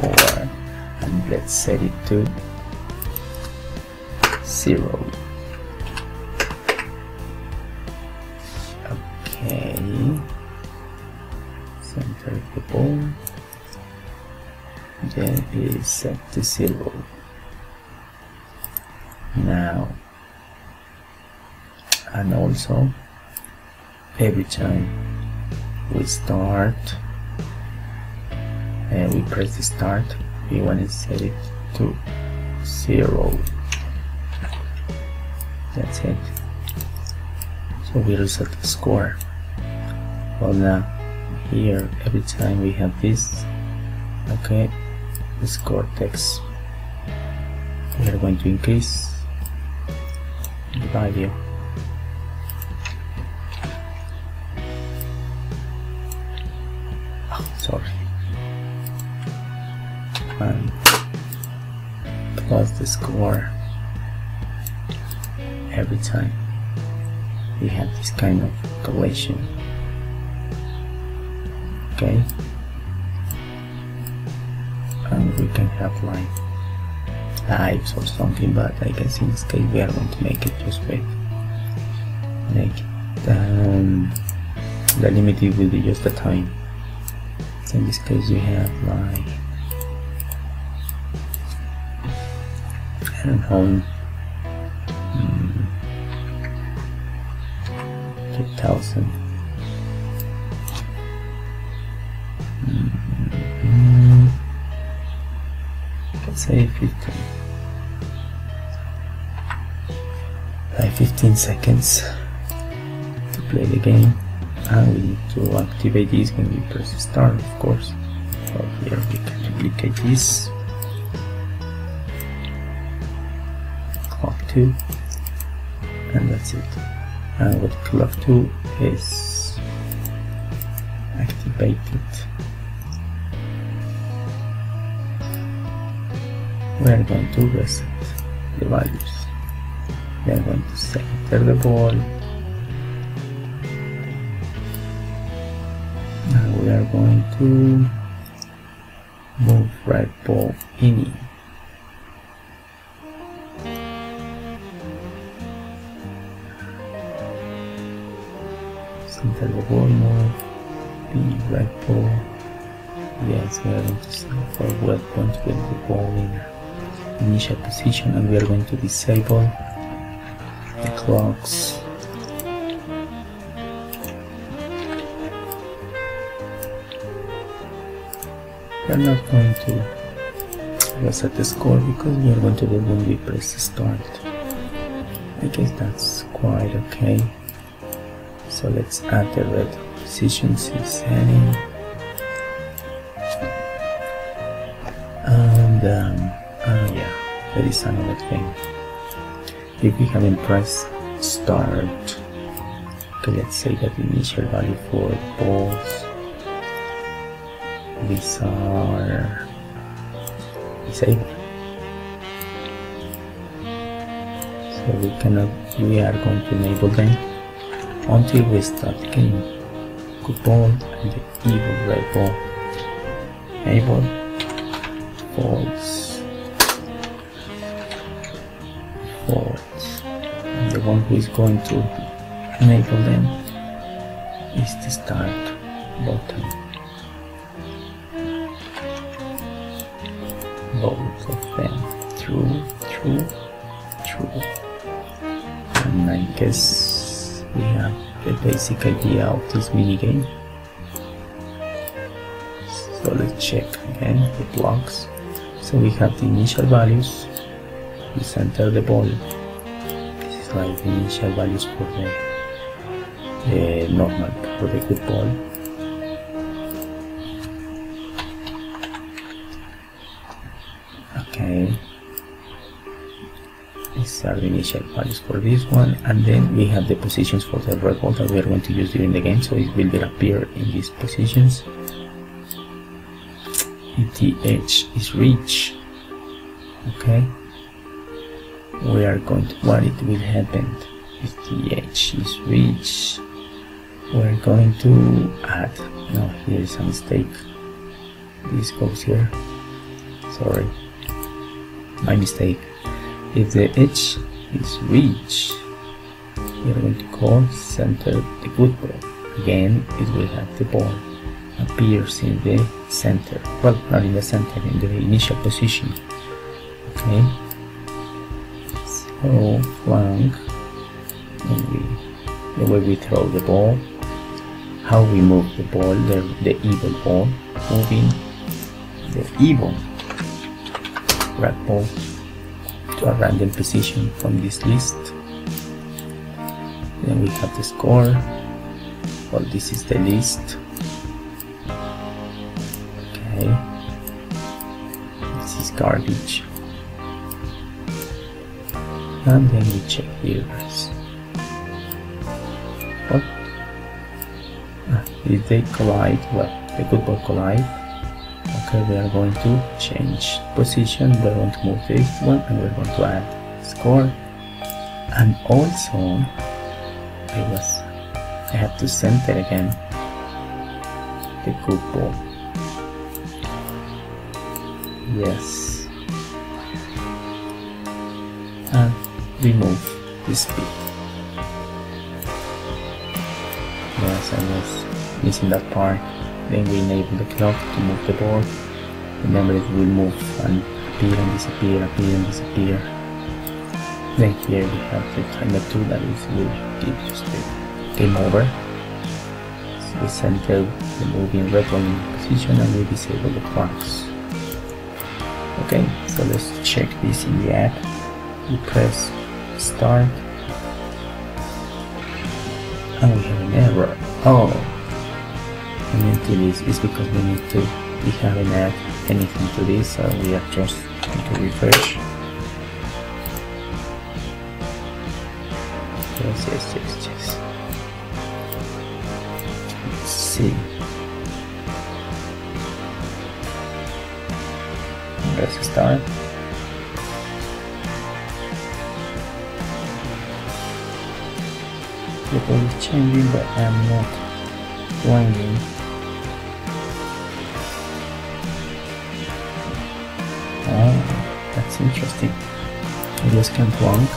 4, and let's set it to 0. Okay, center the ball, then it is set to 0. Now, and also every time we start and we press the start, we want to set it to 0. That's it. So we reset the score. Well, now here every time we have this, okay, the score text, we are going to increase the value. And plus the score every time we have this kind of collision. Okay, and we can have like lives or something, but I guess in this case we are going to make it just with the limit will be just the time. So in this case we have like, I don't know, 2000. Let's say 15, like 15 seconds to play the game, and we need to activate this when we press start, of course. So here we can duplicate this clock 2, and that's it. And what clock 2 is activated, we are going to reset the values. We are going to center the ball, and we are going to move right ball in. Center the ball move, the right ball. Yes, we are going to see forward point with the ball in initial position, and we are going to disable the clocks. We are not going to reset the score because we are going to do it when we press start. I guess that's quite okay. So let's add the red position setting, and yeah, there is another thing. If we haven't pressed start, okay, let's say that the initial value for balls, these are disabled, so we cannot, we are going to enable them until we start the game. Good ball and the evil red ball. Enable false, false, and the one who is going to enable them is the start button. Both of them, true, true, true. And I guess we have the basic idea of this minigame. So let's check again the blocks. So we have the initial values, we center the ball. This is like the initial values for the normal, for the good ball. Okay, these are the initial values for this one, and then we have the positions for the red ball that we are going to use during the game, so it will appear in these positions. ETH is reach. Okay, we are going to, what it will happen, ETH is reach, we are going to add, no, here is a mistake, this goes here, sorry, my mistake. If the edge is reached, we are going to call center the good ball. Again, it will have the ball appears in the center, well, not in the center, in the initial position. Okay, so flank, the way we throw the ball, how we move the ball, the evil ball, moving the evil red ball to a random position from this list. Then we have the score. Well, this is the list. Okay, this is garbage. And then we check here. What? If they collide, well, the good ball collide. Okay, we are going to change position. We are going to move this one, and we are going to add score. And also, I have to center again the good ball. Yes, and remove the speed. Yes, I was missing that part. Then we enable the clock to move the board. Remember, it will move and appear and disappear, appear and disappear. Then here we have the timer 2 that is will give us the game over. So we center the moving red one in position and we disable the clocks. Okay, so let's check this in the app. We press start and we have an error. Oh, I mean to this is because we need to, we haven't added anything to this, so we are just going to refresh. Yes. Let's see. Press start. The ball is changing, but I'm not blinding. Oh, that's interesting. I just can plonk.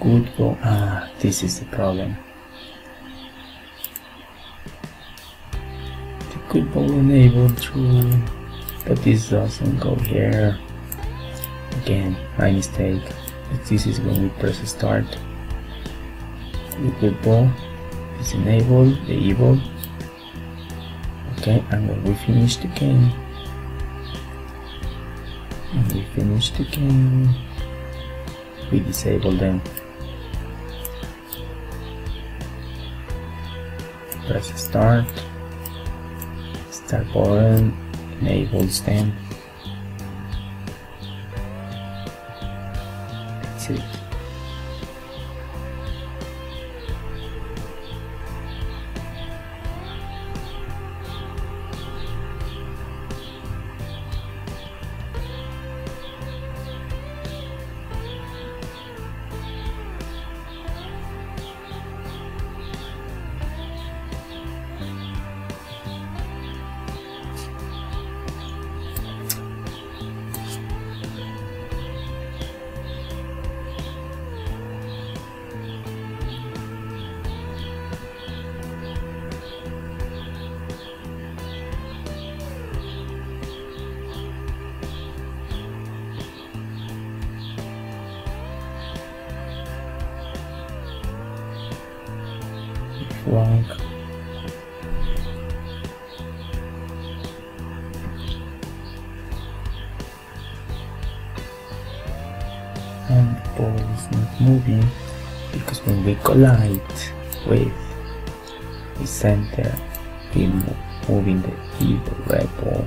Good ball. Ah, this is the problem. The good ball enabled through, but this doesn't go here. Again, my mistake. This is when we press start. The good ball is enabled, the evil. Okay, and when we finish the game, we disable them. Press start. Start button enables them. That's it. Wrong. And the ball is not moving because when we collide with the center, we move moving the evil red ball.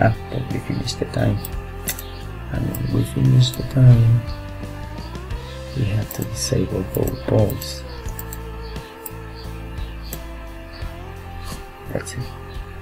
After we finish the time, and when we finish the time, have to disable both balls. That's it.